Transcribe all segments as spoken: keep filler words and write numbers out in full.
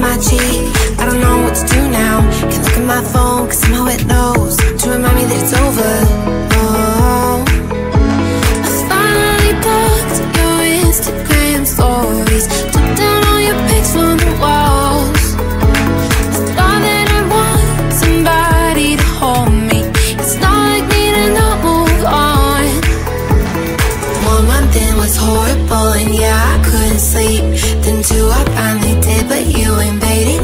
my cheek, I don't know what to do now. Can't look at my phone, cause somehow it knows to remind me that it's over. Oh, I finally blocked your Instagram stories, took down all your pics on the walls. I thought that I want somebody to hold me. It's not like me to not move on. One month in was horrible, and yeah, I couldn't sleep. Then two, I finally did, but you ain't waiting.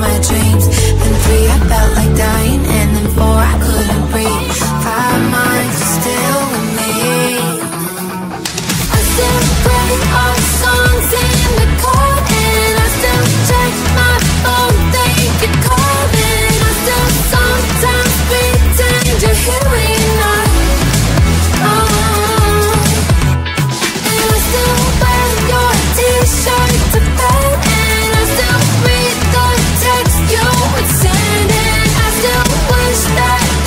my dreams. Then three, I felt like dying, and then four, I couldn't breathe. Five minds are still with me. I still play all the songs in the car, and I still check my phone, think you're calling. I still sometimes pretend you're hearing us. That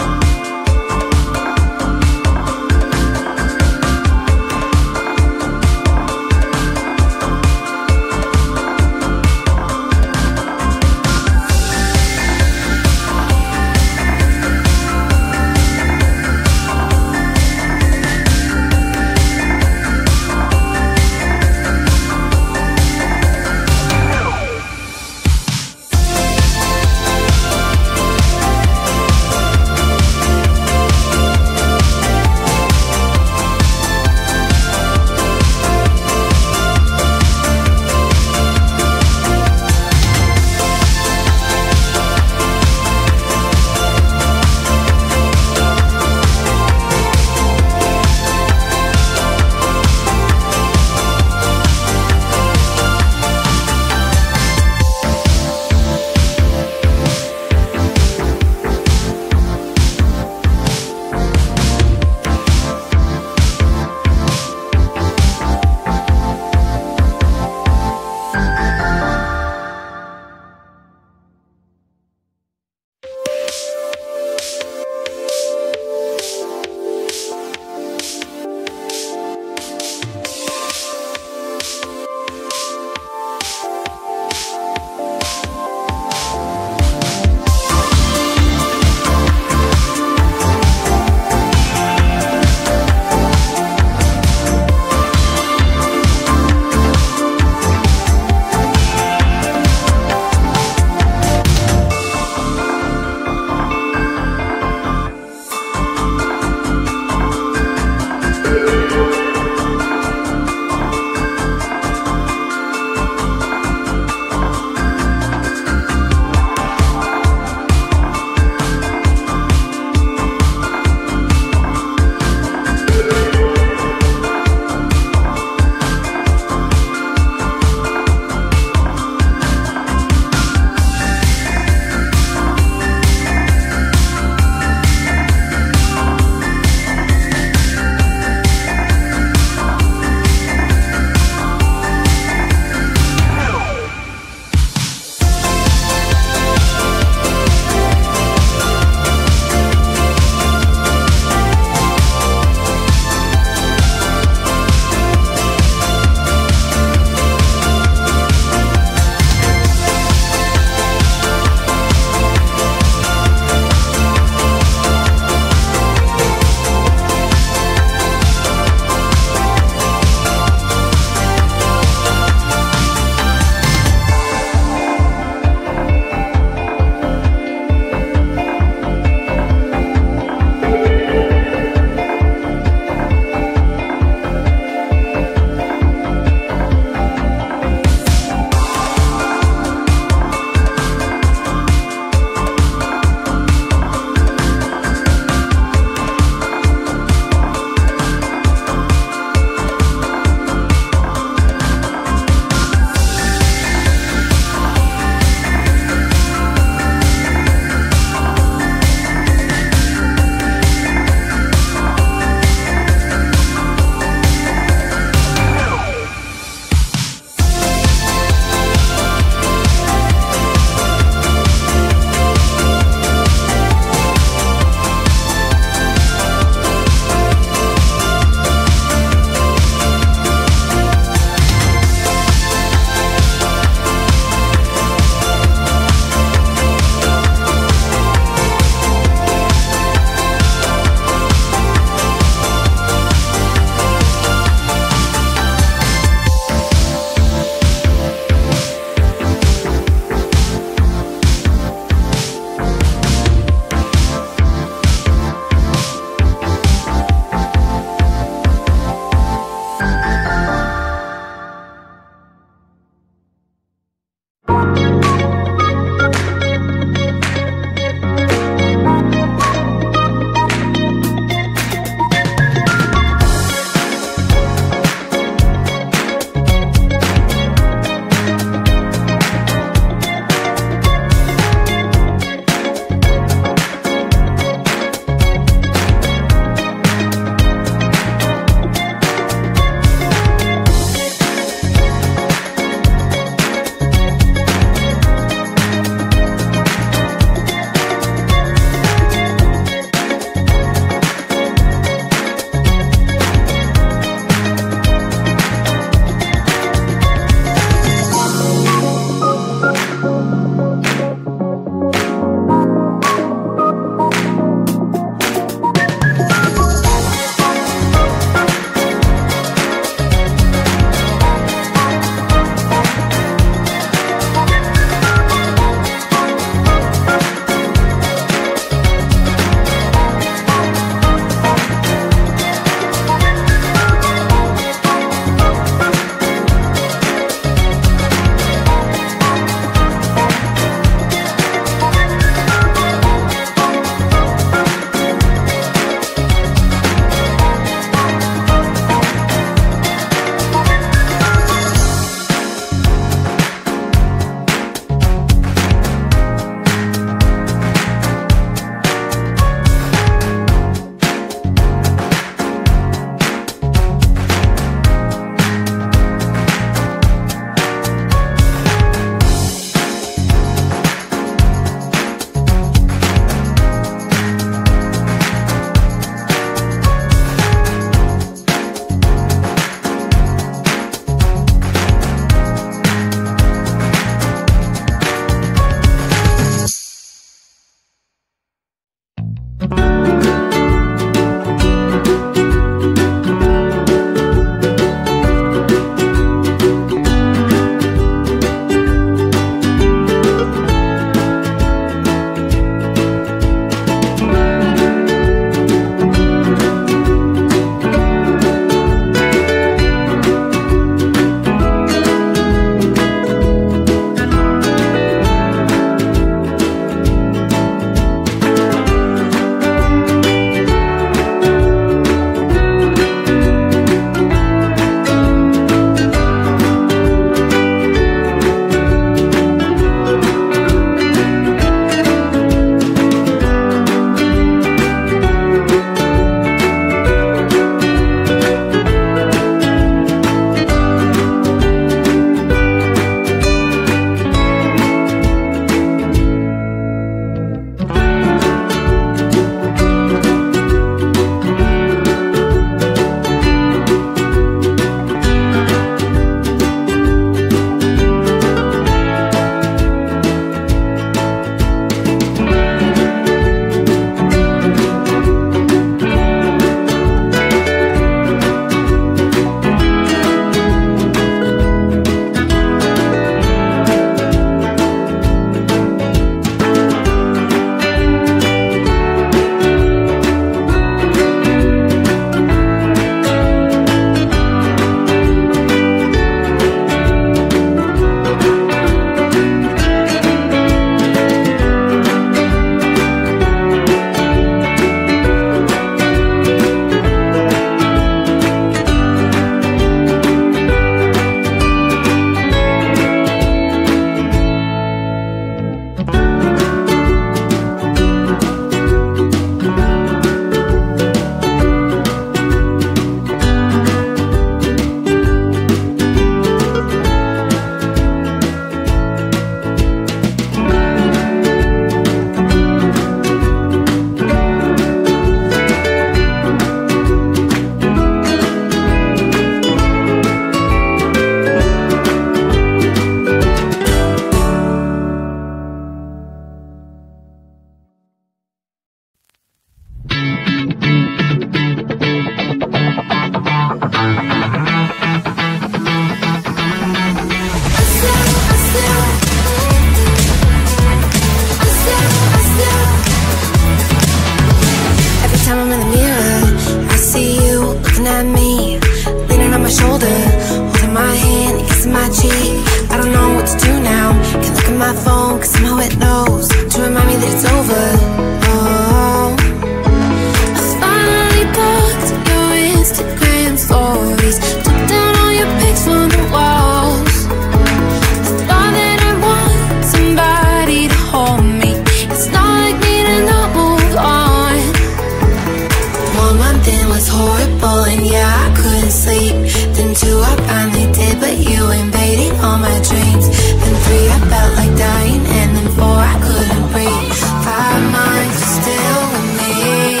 came to, I finally did, but you invaded all my dreams. Then three, I felt like dying, and then four, I couldn't breathe. Five months, you're still with me.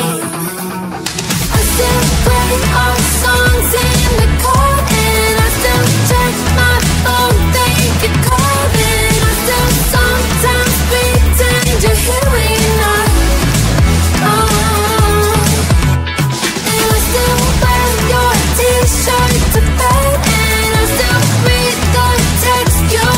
I still play all the songs in the car, and I still check my phone, think you're calling. I still sometimes pretend you're here when you're not. T-shirt to bed, and I still read the text you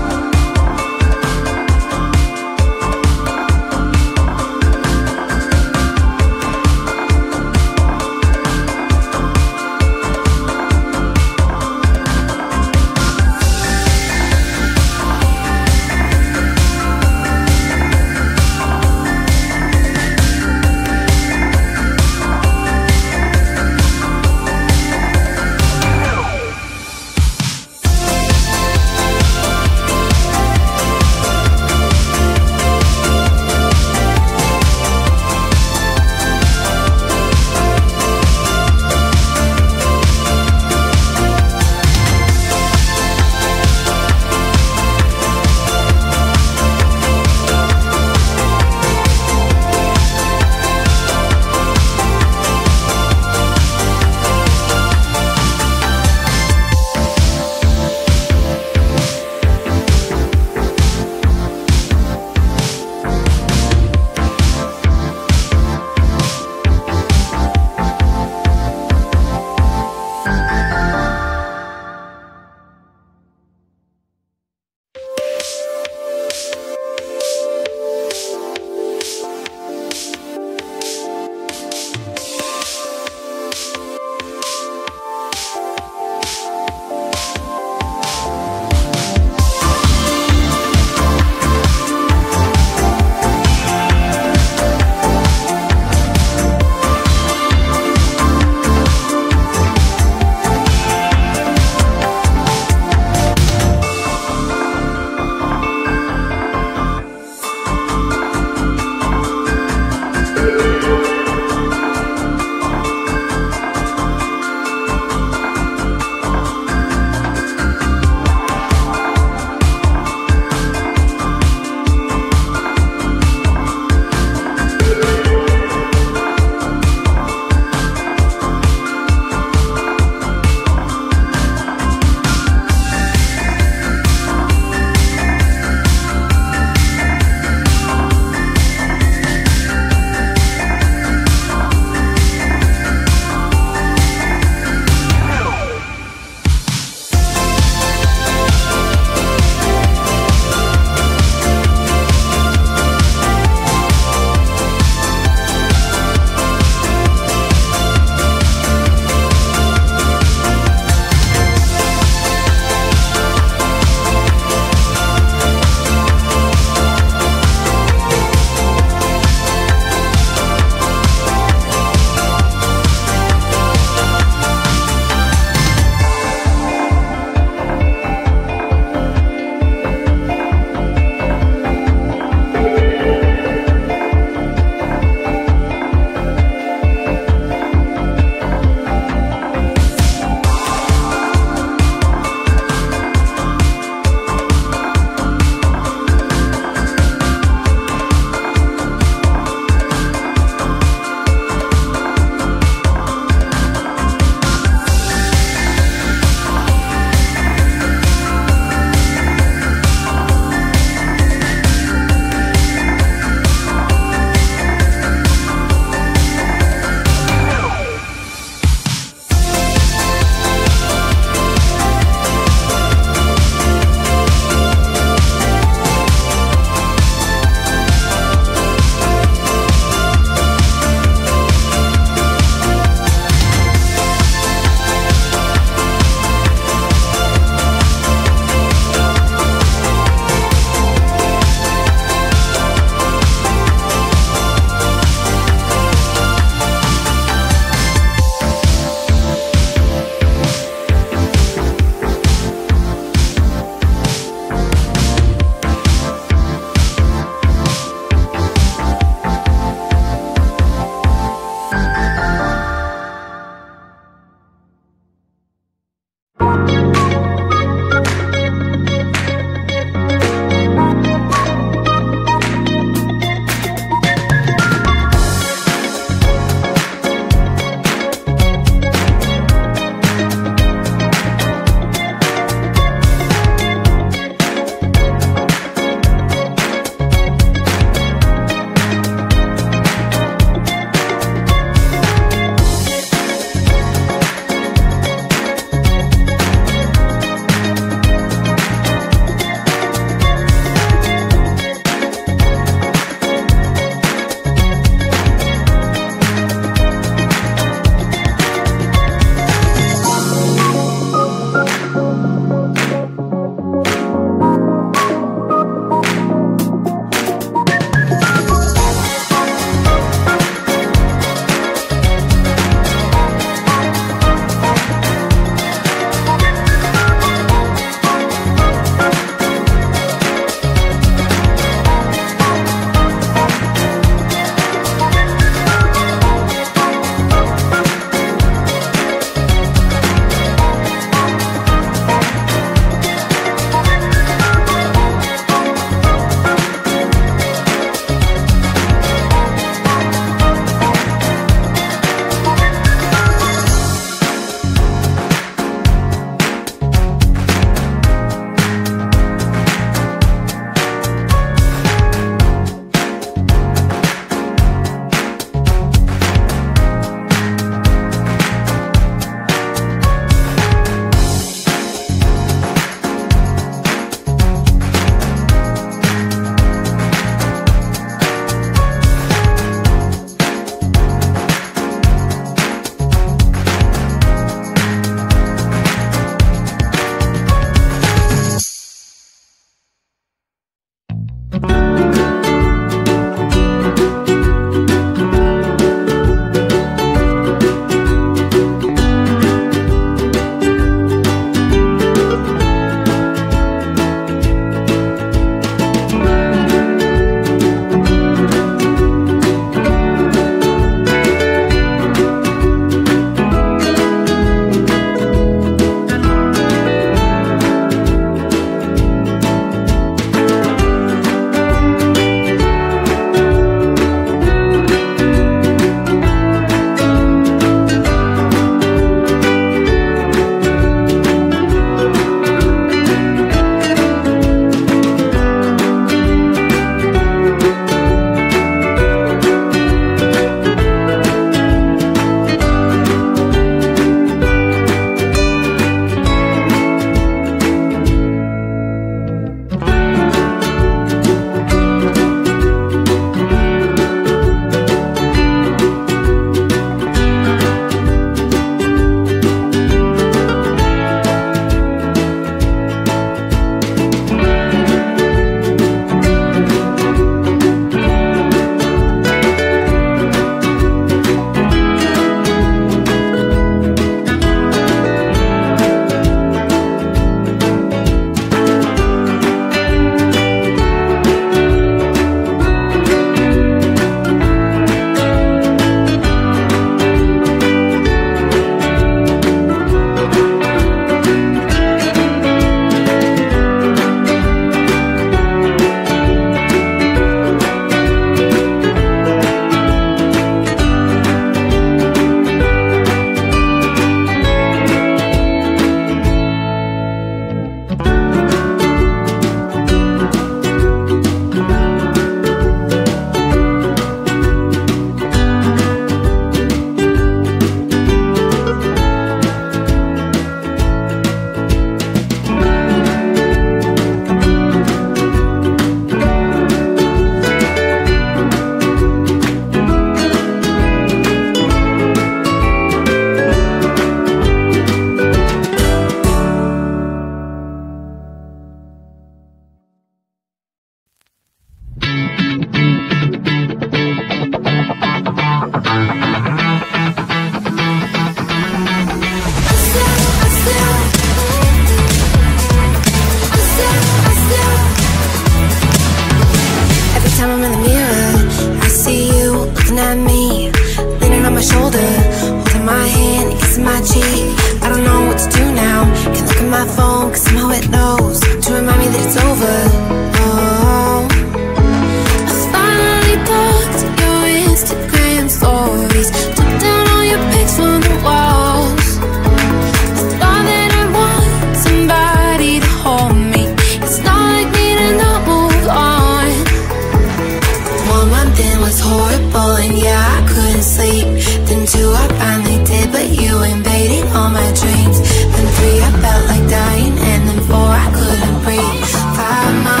Dreams. Then three, I felt like dying, and then four, I couldn't breathe. Five, my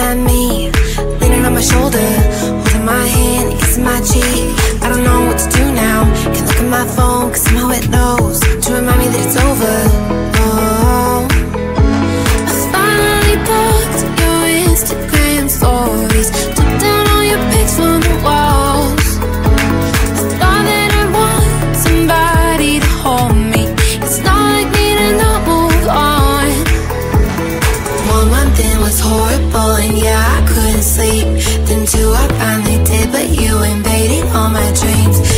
at me, leaning on my shoulder, holding my hand, kissing my cheek. I don't know what to do now, can't look at my phone, cause somehow it knows to remind me that it's over. Oh, I finally blocked your Instagram stories, took down all your pics from the walls. I thought that I want somebody to hold me, it's not like me to not move on. One month in was horrible and yeah, I couldn't sleep. Then two I finally did, but you invaded all my dreams.